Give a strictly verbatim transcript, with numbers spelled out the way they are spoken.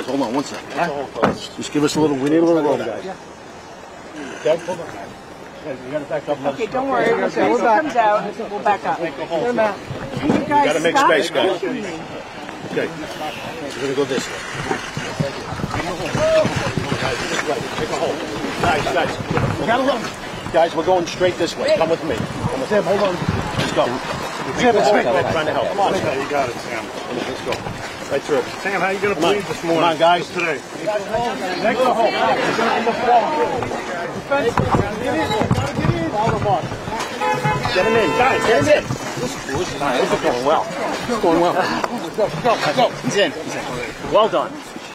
guys, hold on one second. Huh? Just give us a little, we need a little room, guys. Yeah. Okay, hold on, guys. Guys, you gotta back up. Okay, don't worry. As soon as it comes out, we'll back up. Come out. You guys, you gotta make stop space, guys. Okay. We're gonna go this way. Take a hold. Guys, guys. We gotta look. Guys, we're going straight this way. Come with me. Come with me. Tim, hold on. Let's go. Tim, it's me. I'm trying to help. Come on. You got it, Sam. Let's go. Right through. Sam, how are you going to bleed this morning? Come on, guys. Today. Take the hole. It's going to fall. Get him in. Guys, get him in. This is going well. It's going well. Go, go, go. He's in. He's in. Well done.